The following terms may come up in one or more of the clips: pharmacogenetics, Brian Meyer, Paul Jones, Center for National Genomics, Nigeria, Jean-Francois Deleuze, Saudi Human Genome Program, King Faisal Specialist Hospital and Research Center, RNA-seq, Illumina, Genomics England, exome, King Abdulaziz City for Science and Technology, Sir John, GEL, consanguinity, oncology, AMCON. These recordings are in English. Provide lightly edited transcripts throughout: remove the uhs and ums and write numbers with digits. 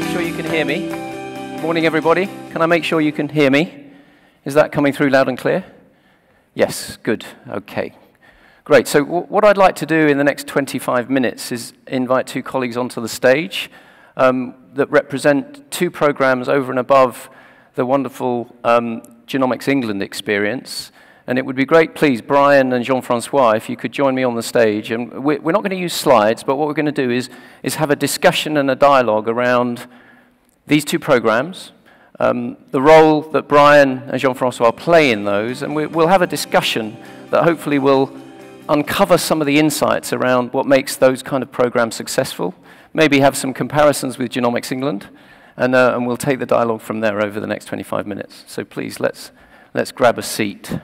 make sure you can hear me. Morning, everybody. Can I make sure you can hear me? Is that coming through loud and clear? Yes, good. Okay. Great. So what I'd like to do in the next 25 minutes is invite two colleagues onto the stage that represent two programs over and above the wonderful Genomics England experience. And it would be great, please, Brian and Jean-Francois, if you could join me on the stage. And we're not going to use slides, but what we're going to do is have a discussion and a dialogue around these two programs, the role that Brian and Jean-Francois play in those, and we'll have a discussion that hopefully will uncover some of the insights around what makes those kind of programs successful, maybe have some comparisons with Genomics England, and we'll take the dialogue from there over the next 25 minutes. So please, let's grab a seat.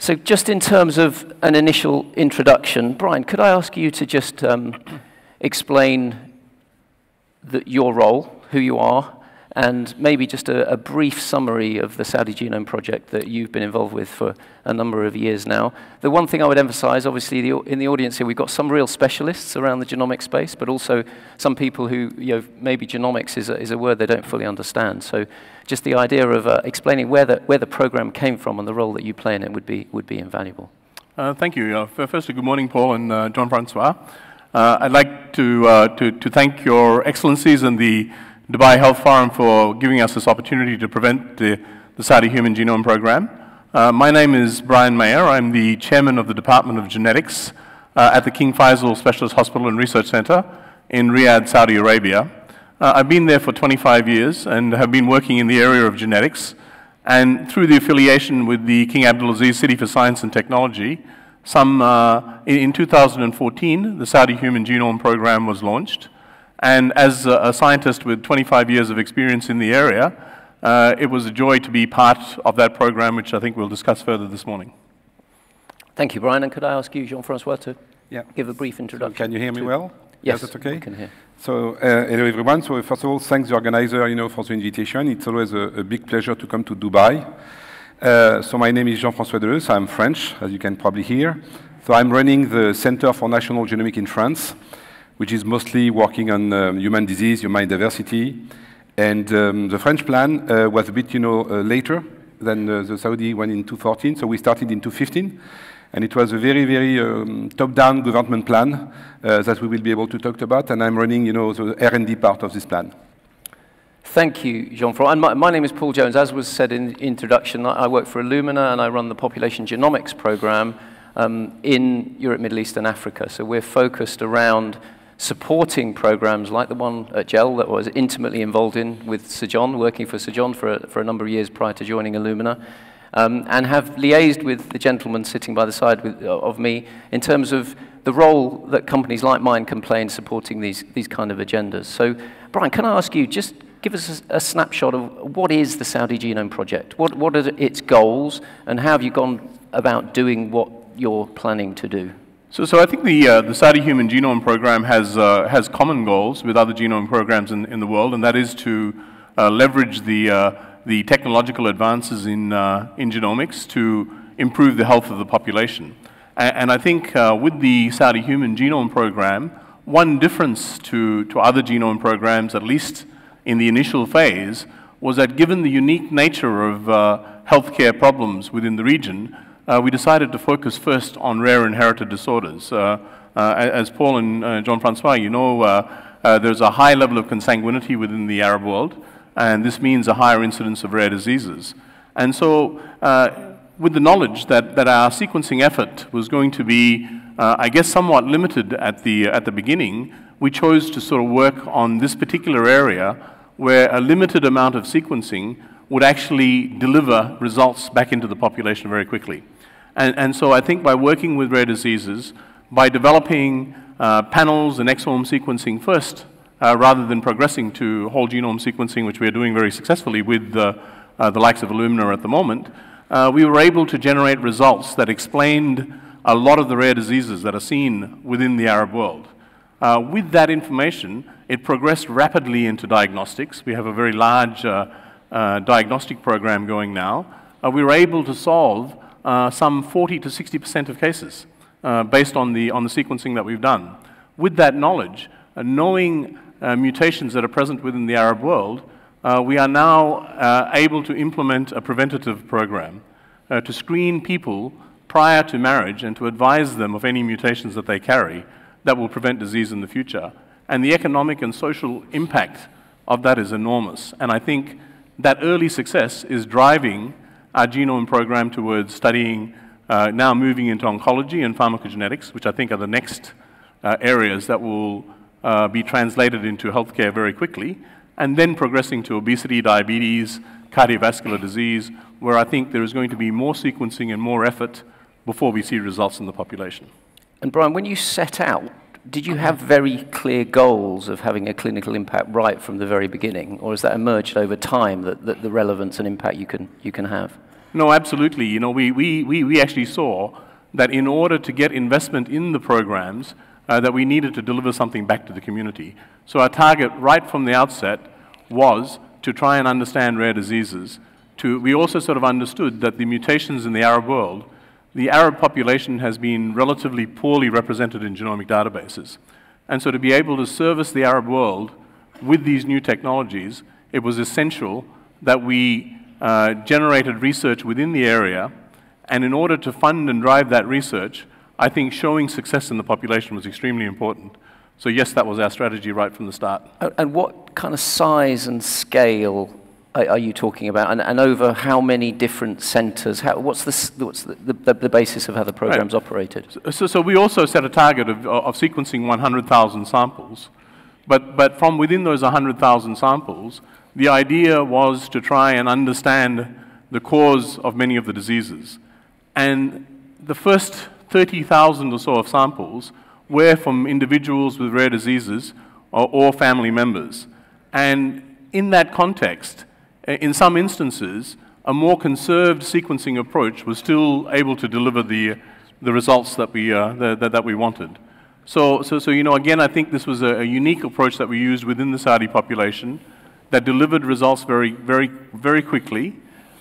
So just in terms of an initial introduction, Brian, could I ask you to just explain your role, who you are, and maybe just a brief summary of the Saudi Genome Project that you've been involved with for a number of years now. The one thing I would emphasize, obviously, in the audience here, we've got some real specialists around the genomic space, but also some people who, you know, maybe genomics is a word they don't fully understand. So just the idea of explaining where the program came from and the role that you play in it would be invaluable. Thank you. Firstly, good morning, Paul and Jean-Francois. I'd like to thank your excellencies and the Dubai Health Forum for giving us this opportunity to present the Saudi Human Genome Program. My name is Brian Meyer. I'm the chairman of the Department of Genetics at the King Faisal Specialist Hospital and Research Center in Riyadh, Saudi Arabia. I've been there for 25 years and have been working in the area of genetics, and through the affiliation with the King Abdulaziz City for Science and Technology, in 2014, the Saudi Human Genome Program was launched. And as a scientist with 25 years of experience in the area, it was a joy to be part of that program, which I think we'll discuss further this morning. Thank you, Brian. And could I ask you, Jean-Francois, to give a brief introduction? Can you hear me well? Yes, that's okay. I can hear. So, hello, everyone. So, first of all, thanks the organizer, for the invitation. It's always a big pleasure to come to Dubai. So, my name is Jean-Francois Deleuze. I'm French, as you can probably hear. So, I'm running the Center for National Genomics in France, which is mostly working on human disease, human diversity. And the French plan was a bit, later than the Saudi one in 2014. So we started in 2015. And it was a very, very top-down government plan that we will be able to talk about. And I'm running, the R&D part of this plan. Thank you, Jean-Francois. And my name is Paul Jones. As was said in the introduction, I work for Illumina, and I run the Population Genomics Program in Europe, Middle East, and Africa. So we're focused around supporting programs like the one at GEL that I was intimately involved in with Sir John, working for Sir John for a number of years prior to joining Illumina, and have liaised with the gentleman sitting by the side of me in terms of the role that companies like mine can play in supporting these kind of agendas. So, Brian, can I ask you, just give us a snapshot of what is the Saudi Genome Project? What are its goals, and how have you gone about doing what you're planning to do? So I think the Saudi Human Genome Program has common goals with other genome programs in the world, and that is to leverage the technological advances in genomics to improve the health of the population. And I think with the Saudi Human Genome Program, one difference to other genome programs, at least in the initial phase, was that given the unique nature of healthcare problems within the region, we decided to focus first on rare inherited disorders. As Paul and Jean-Francois, there's a high level of consanguinity within the Arab world, and this means a higher incidence of rare diseases. And so with the knowledge that our sequencing effort was going to be, I guess, somewhat limited at the beginning, we chose to sort of work on this particular area where a limited amount of sequencing would actually deliver results back into the population very quickly. And so I think by working with rare diseases, by developing panels and exome sequencing first, rather than progressing to whole genome sequencing, which we are doing very successfully with the likes of Illumina at the moment, we were able to generate results that explained a lot of the rare diseases that are seen within the Arab world. With that information, it progressed rapidly into diagnostics. We have a very large diagnostic program going now. We were able to solve some 40 to 60% of cases based on the sequencing that we've done. With that knowledge, knowing mutations that are present within the Arab world, we are now able to implement a preventative program to screen people prior to marriage and to advise them of any mutations that they carry that will prevent disease in the future. And the economic and social impact of that is enormous. And I think that early success is driving our genome program towards studying, now moving into oncology and pharmacogenetics, which I think are the next areas that will be translated into healthcare very quickly, and then progressing to obesity, diabetes, cardiovascular disease, where I think there is going to be more sequencing and more effort before we see results in the population. And Brian, when you set out, did you have very clear goals of having a clinical impact right from the very beginning, or has that emerged over time, that the relevance and impact you can have? No, absolutely. You know, we actually saw that in order to get investment in the programs, that we needed to deliver something back to the community. So our target right from the outset was to try and understand rare diseases. We also sort of understood that the mutations in the Arab world, the Arab population has been relatively poorly represented in genomic databases. And so to be able to service the Arab world with these new technologies, it was essential that we generated research within the area. And in order to fund and drive that research, I think showing success in the population was extremely important. So yes, that was our strategy right from the start. And what kind of size and scale are you talking about? And over how many different centers? What's the basis of how the program's operated? So we also set a target of sequencing 100,000 samples. But from within those 100,000 samples, the idea was to try and understand the cause of many of the diseases. And the first 30,000 or so of samples were from individuals with rare diseases or family members. And in that context, in some instances, a more conserved sequencing approach was still able to deliver the results that we wanted. So you know, again, I think this was a unique approach that we used within the Saudi population that delivered results very, very, very quickly.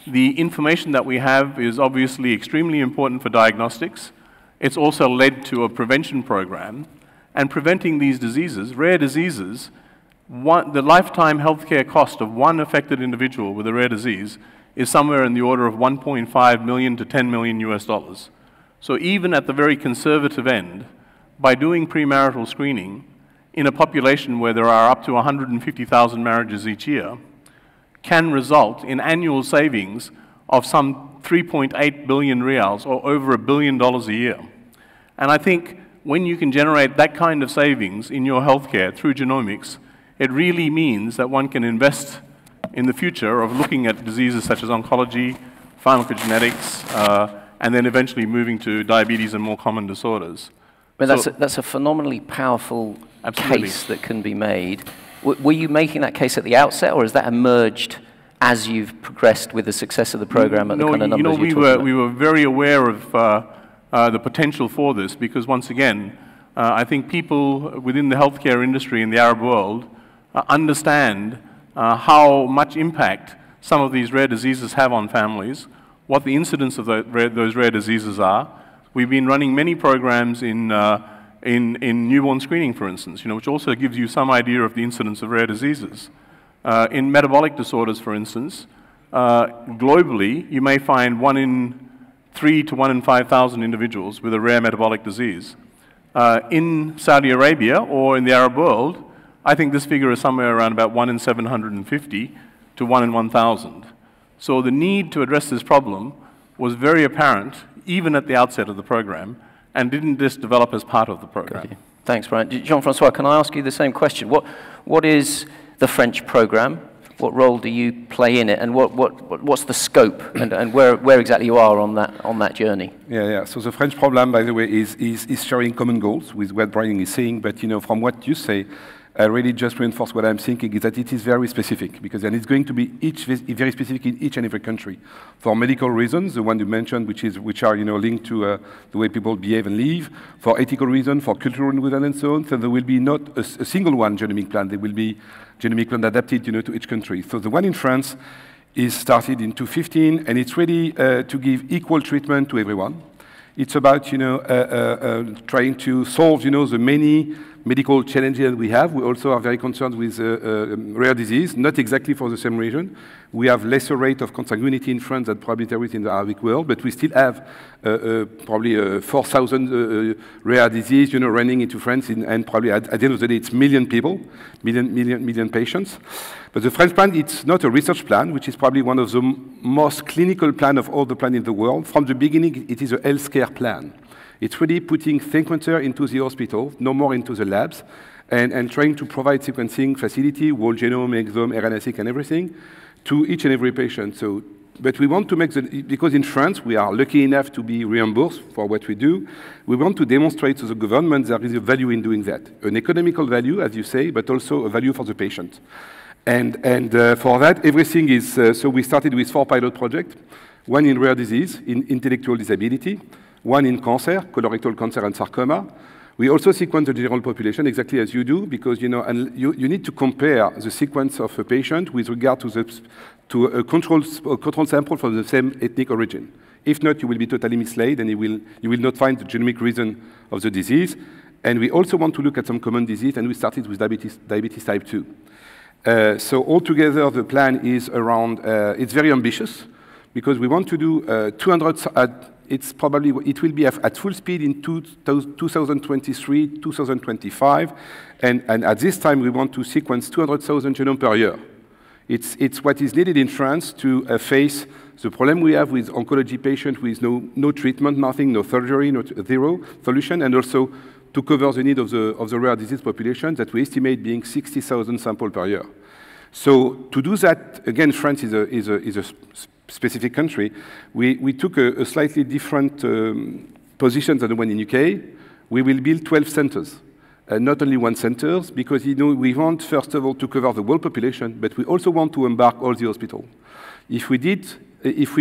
The information that we have is obviously extremely important for diagnostics. It's also led to a prevention program, and preventing these diseases, rare diseases, the lifetime healthcare cost of one affected individual with a rare disease is somewhere in the order of 1.5 million to 10 million US dollars. So even at the very conservative end, by doing premarital screening in a population where there are up to 150,000 marriages each year, can result in annual savings of some 3.8 billion riyals, or over $1 billion a year. And I think when you can generate that kind of savings in your healthcare through genomics, it really means that one can invest in the future of looking at diseases such as oncology, pharmacogenetics, and then eventually moving to diabetes and more common disorders. But that's a phenomenally powerful case that can be made. Were you making that case at the outset, or has that emerged as you've progressed with the success of the program and the kind of numbers you're talking about? We were very aware of the potential for this, because once again, I think people within the healthcare industry in the Arab world understand how much impact some of these rare diseases have on families, what the incidence of those rare diseases are. We've been running many programs in newborn screening, for instance, you know, which also gives you some idea of the incidence of rare diseases. In metabolic disorders, for instance, globally, you may find 1 in 3 to 1 in 5,000 individuals with a rare metabolic disease. In Saudi Arabia or in the Arab world, I think this figure is somewhere around about 1 in 750 to 1 in 1,000. So the need to address this problem was very apparent even at the outset of the program, and didn't just develop as part of the program. Thanks, Brian. Jean-Francois, can I ask you the same question? What is the French program? What role do you play in it, and what's the scope, and where exactly you are on that journey? Yeah. So the French program, by the way, is sharing common goals with what Brian is saying. But you know, from what you say, I really just reinforce what I'm thinking is that it is very specific, because then it's going to be very specific in each and every country for medical reasons, the one you mentioned, which are you know linked to the way people behave and live, for ethical reasons, for cultural reasons, and so on. So there will be not a single one genomic plan. There will be genomic plan adapted, you know, to each country. So the one in France is started in 2015, and it's really to give equal treatment to everyone. It's about, you know, trying to solve, you know, the many medical challenges that we have. We also are very concerned with rare disease, not exactly for the same reason. We have lesser rate of consanguinity in France than probably there is in the Arabic world, but we still have probably 4,000 rare disease, you know, running into France, and probably at the end of the day, it's million patients. But the French plan, it's not a research plan, which is probably one of the most clinical plan of all the plans in the world. From the beginning, it is a healthcare plan. It's really putting sequencer into the hospital, no more into the labs, and trying to provide sequencing facility, whole genome, exome, RNA-seq, and everything to each and every patient. So, but we want to make the, because in France we are lucky enough to be reimbursed for what we do, we want to demonstrate to the government there is a value in doing that, an economical value, as you say, but also a value for the patient. And for that, everything is, so we started with 4 pilot projects, one in rare disease, in intellectual disability, one in cancer, colorectal cancer and sarcoma. We also sequence the general population exactly as you do, because you know, and you need to compare the sequence of a patient with regard to the a control sample from the same ethnic origin. If not, you will be totally misled, and you will not find the genomic reason of the disease. And we also want to look at some common disease, and we started with diabetes type 2. So altogether, the plan is around. It's very ambitious, because we want to do 200. It's probably, it will be at full speed in 2023, 2025, and at this time we want to sequence 200,000 genomes per year. It's what is needed in France to face the problem we have with oncology patients with no treatment, nothing, no surgery, zero solution, and also to cover the need of the rare disease population that we estimate being 60,000 samples per year. So to do that, again, France is a specific country. We took a slightly different position than the one in UK. We will build 12 centers, not only 1 center, because you know, we want, first of all, to cover the whole population, but we also want to embark all the hospital. If we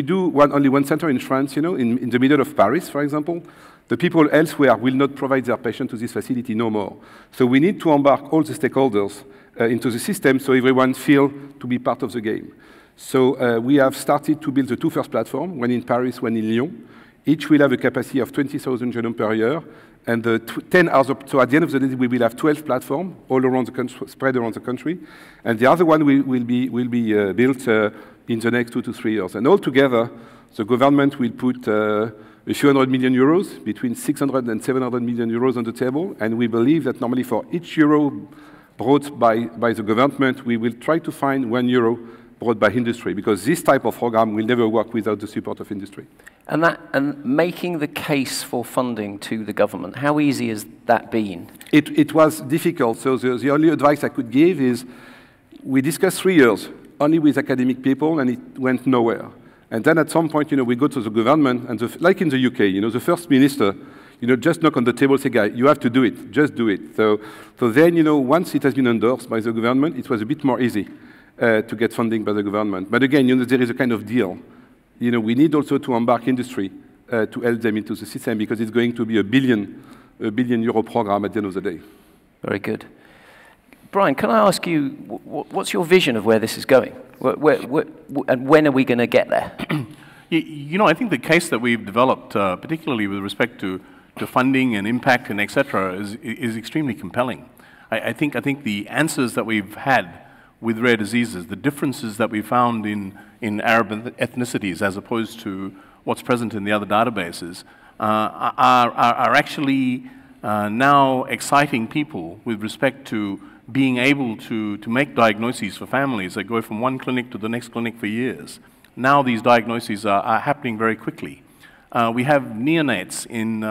do only one center in France, you know, in the middle of Paris, for example, the people elsewhere will not provide their patient to this facility no more. So we need to embark all the stakeholders into the system so everyone feels to be part of the game. So we have started to build the 2 first platforms, one in Paris, one in Lyon. Each will have a capacity of 20,000 genomes per year, and the 10 hours. So at the end of the day, we will have 12 platforms all around the country, spread around the country, and the other one will be built in the next 2 to 3 years. And altogether, the government will put a few €100 million, between 600 and 700 million euros on the table, and we believe that normally for each euro brought by the government, we will try to find €1 brought by industry, because this type of program will never work without the support of industry. And making the case for funding to the government, how easy has that been? It was difficult. So the only advice I could give is, we discussed 3 years only with academic people, and it went nowhere. And then at some point, you know, we go to the government, and like in the UK, you know, the first minister, you know, just knock on the table, say, "Guy, you have to do it. Just do it." So then, you know, once it has been endorsed by the government, it was a bit more easy to get funding by the government. But again, you know, there is a kind of deal. You know, we need also to embark industry to help them into the system, because it's going to be a billion euro program at the end of the day. Very good. Brian, can I ask you, what's your vision of where this is going? And when are we going to get there? You know, I think the case that we've developed, particularly with respect to funding and impact and et cetera, is extremely compelling. I think the answers that we've had with rare diseases, the differences that we found in Arab ethnicities as opposed to what's present in the other databases, are actually now exciting people with respect to being able to make diagnoses for families that go from one clinic to the next clinic for years. Now these diagnoses are happening very quickly. We have neonates in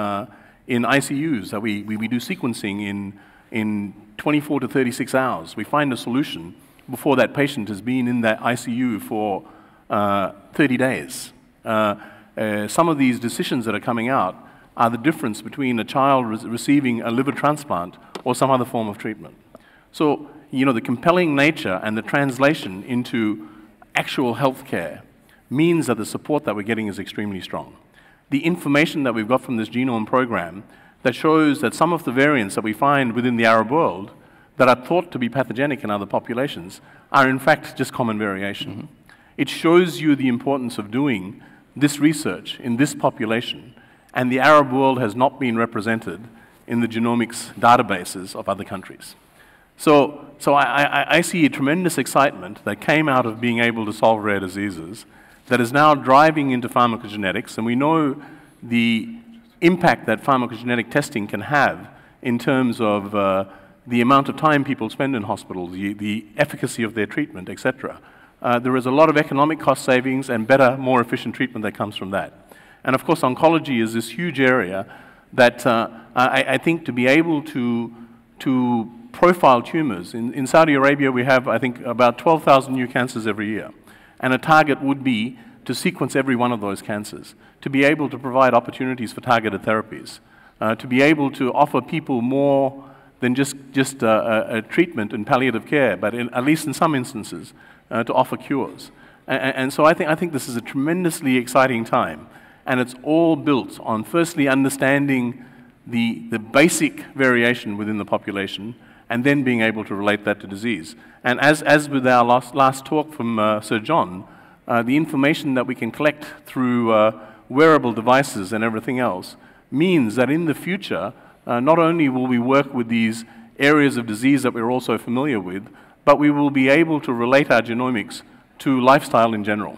ICUs that we do sequencing in 24 to 36 hours. We find a solution before that patient has been in that ICU for 30 days. Some of these decisions that are coming out are the difference between a child receiving a liver transplant or some other form of treatment. So, you know, the compelling nature and the translation into actual healthcare means that the support that we're getting is extremely strong. The information that we've got from this genome program that shows that some of the variants that we find within the Arab world that are thought to be pathogenic in other populations are in fact just common variation. Mm-hmm. It shows you the importance of doing this research in this population, and the Arab world has not been represented in the genomics databases of other countries. So I see a tremendous excitement that came out of being able to solve rare diseases that is now driving into pharmacogenetics, and we know the impact that pharmacogenetic testing can have in terms of the amount of time people spend in hospitals, the efficacy of their treatment, etc. There is a lot of economic cost savings and better, more efficient treatment that comes from that. And of course, oncology is this huge area that I think to be able to profile tumors. In Saudi Arabia, we have, I think, about 12,000 new cancers every year. And a target would be to sequence every one of those cancers, to be able to provide opportunities for targeted therapies, to be able to offer people more than just a treatment and palliative care, but in, at least in some instances, to offer cures. And so I think this is a tremendously exciting time. And it's all built on, firstly, understanding the basic variation within the population, and then being able to relate that to disease. And as with our last talk from Sir John, the information that we can collect through wearable devices and everything else means that in the future, not only will we work with these areas of disease that we're also familiar with, but we will be able to relate our genomics to lifestyle in general,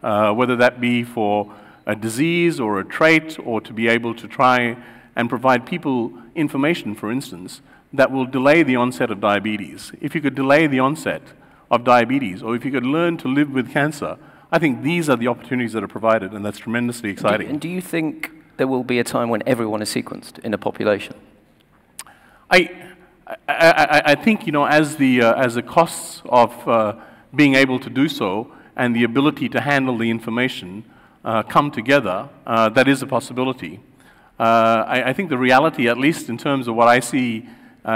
whether that be for a disease or a trait, or to be able to try and provide people information, for instance, that will delay the onset of diabetes. If you could delay the onset of diabetes, or if you could learn to live with cancer, I think these are the opportunities that are provided, and that's tremendously exciting. And do you think there will be a time when everyone is sequenced in a population? I think, you know, as the costs of being able to do so and the ability to handle the information come together, that is a possibility. I think the reality, at least in terms of what I see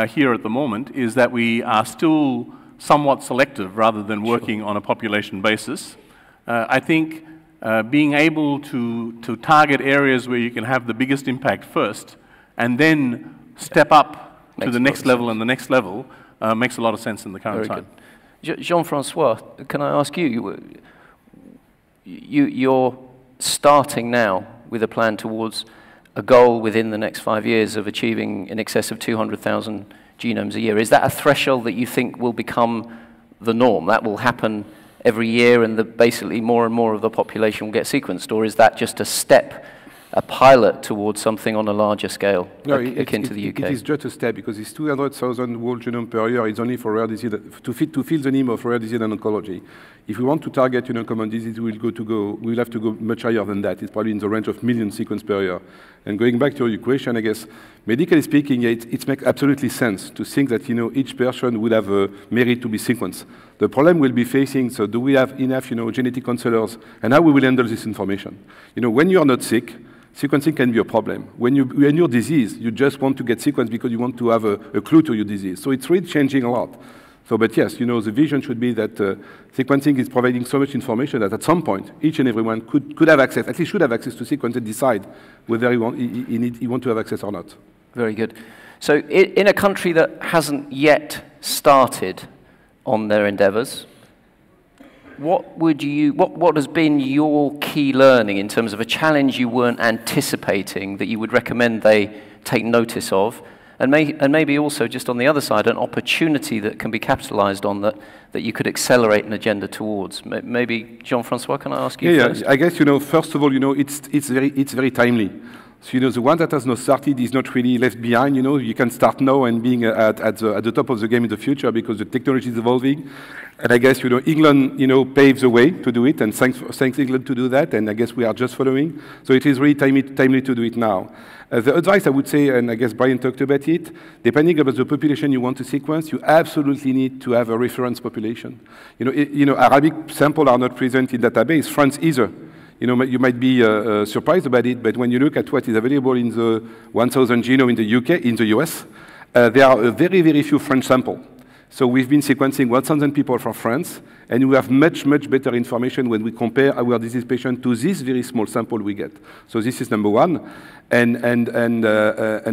here at the moment, is that we are still somewhat selective rather than working on a population basis. I think being able to target areas where you can have the biggest impact first and then step up to the next level and the next level makes a lot of sense in the current time. Jean-Francois, can I ask you, you're starting now with a plan towards a goal within the next 5 years of achieving in excess of 200,000 genomes a year. Is that a threshold that you think will become the norm? That will happen every year and basically more and more of the population will get sequenced? Or is that just a step, a pilot towards something on a larger scale, no, akin to the UK? It is just a step, because it's 200,000 whole genome per year. It's only for rare disease, to fill the name of rare disease and oncology. If we want to target, you know, common disease, we'll have to go much higher than that. It's probably in the range of million sequences per year. And going back to your question, I guess, medically speaking, it makes absolutely sense to think that, you know, each person would have a merit to be sequenced. The problem we'll be facing, so do we have enough, you know, genetic counselors, and how we will handle this information? You know, when you are not sick, sequencing can be a problem. When you're diseased, you just want to get sequenced because you want to have a clue to your disease. So it's really changing a lot. So, but yes, you know, the vision should be that sequencing is providing so much information that at some point, each and everyone could have access, at least should have access to sequence and decide whether he wants to have access or not. Very good. So in a country that hasn't yet started on their endeavors, what has been your key learning in terms of a challenge you weren't anticipating that you would recommend they take notice of? And maybe also, just on the other side, an opportunity that can be capitalized on that you could accelerate an agenda towards. Maybe, Jean-Francois, can I ask you first? Yeah, I guess, you know, first of all, you know, it's very timely. So, you know, the one that has not started is not really left behind. You know, you can start now and being at the top of the game in the future because the technology is evolving. And I guess, you know, England, you know, paves the way to do it, and thanks England to do that, and I guess we are just following. So it is really timely to do it now. The advice I would say, and I guess Brian talked about it, depending about the population you want to sequence, you absolutely need to have a reference population. You know, Arabic samples are not present in database, France either. You know, you might be surprised about it, but when you look at what is available in the 1,000 genome in the UK, in the US, there are very, very few French samples. So we've been sequencing 1,000 people from France, and we have much, much better information when we compare our disease patient to this very small sample we get. So this is number one. And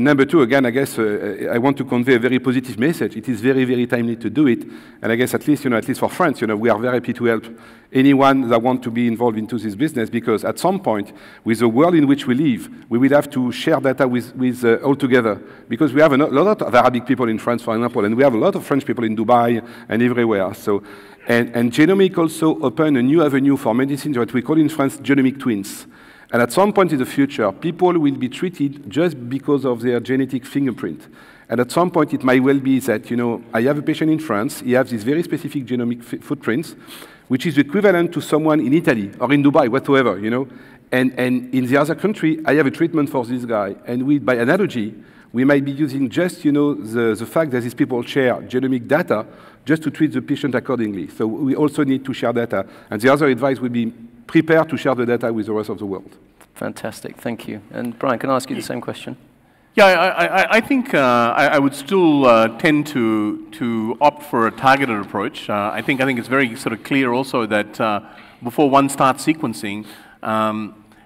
number two, again, I guess I want to convey a very positive message. It is very, very timely to do it. And I guess at least for France, we are very happy to help anyone that wants to be involved into this business, because at some point, with the world in which we live, we will have to share data with all together, because we have a lot of Arabic people in France, for example, and we have a lot of French people in Dubai and everywhere. So, and genomics also opened a new avenue for medicine, what we call in France genomic twins. And at some point in the future, people will be treated just because of their genetic fingerprint. And at some point, it might well be that, I have a patient in France, he has these very specific genomic footprints, which is equivalent to someone in Italy or in Dubai, whatsoever, And in the other country, I have a treatment for this guy. And we, by analogy, we might be using just, the fact that these people share genomic data just to treat the patient accordingly. So we also need to share data. And the other advice would be, prepare to share the data with the rest of the world. Fantastic, thank you. And Brian, can I ask you the same question? Yeah, I think I would still tend to opt for a targeted approach. I think it's very sort of clear also that before one starts sequencing,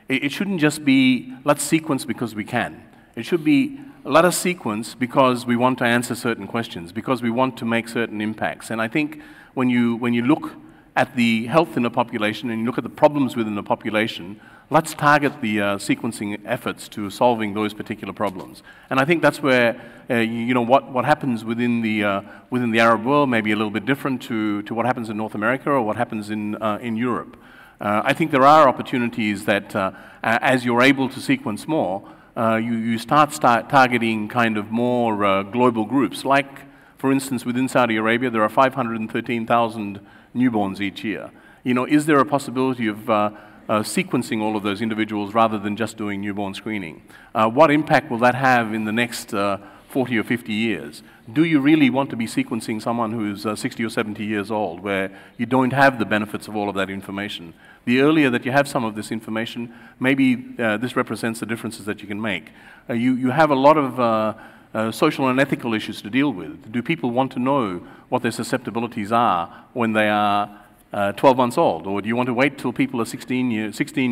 it shouldn't just be let's sequence because we can. It should be let us sequence because we want to answer certain questions, because we want to make certain impacts. And I think when you look at the health in a population and you look at the problems within the population, let's target the sequencing efforts to solving those particular problems. And I think that's where, what happens within the Arab world may be a little bit different to what happens in North America or what happens in Europe. I think there are opportunities that, as you're able to sequence more, you start targeting kind of more global groups. Like, for instance, within Saudi Arabia, there are 513,000 newborns each year. Is there a possibility of sequencing all of those individuals rather than just doing newborn screening? What impact will that have in the next 40 or 50 years? Do you really want to be sequencing someone who's 60 or 70 years old, where you don't have the benefits of all of that information? The earlier that you have some of this information, maybe this represents the differences that you can make. You have a lot of social and ethical issues to deal with. Do people want to know what their susceptibilities are when they are 12 months old, or do you want to wait till people are 16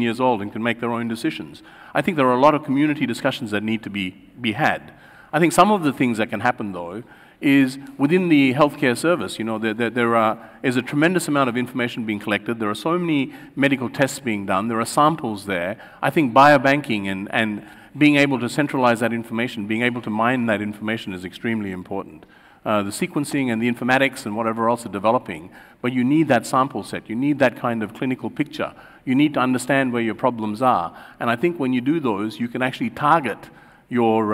years old and can make their own decisions? I think there are a lot of community discussions that need to be had. I think some of the things that can happen, though, is within the healthcare service, there is a tremendous amount of information being collected. There are so many medical tests being done. There are samples there. I think biobanking and being able to centralize that information, being able to mine that information is extremely important. The sequencing and the informatics and whatever else are developing, but you need that sample set. You need that kind of clinical picture. You need to understand where your problems are. And I think when you do those, you can actually target your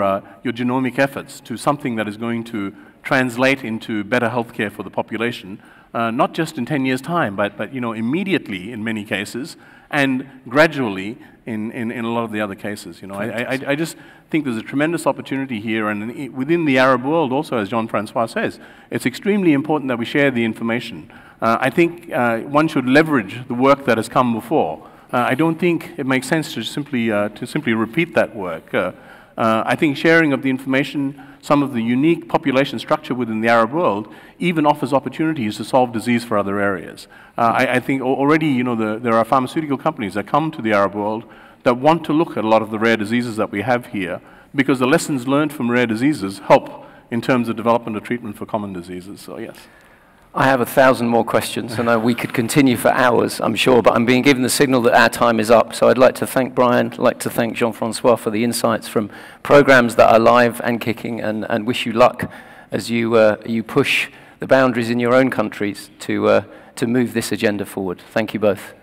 genomic efforts to something that is going to translate into better healthcare for the population, not just in 10 years' time, but immediately in many cases, and gradually in a lot of the other cases. I just think there's a tremendous opportunity here, and within the Arab world also, as Jean-Francois says, it's extremely important that we share the information. I think one should leverage the work that has come before. I don't think it makes sense to simply repeat that work. I think sharing of the information, some of the unique population structure within the Arab world, even offers opportunities to solve disease for other areas. I think already, there are pharmaceutical companies that come to the Arab world that want to look at a lot of the rare diseases that we have here, because the lessons learned from rare diseases help in terms of development of treatment for common diseases. So, yes. I have 1,000 more questions, and we could continue for hours, I'm sure, but I'm being given the signal that our time is up. So I'd like to thank Brian, I'd like to thank Jean-Francois for the insights from programs that are live and kicking, and wish you luck as you push the boundaries in your own countries to move this agenda forward. Thank you both.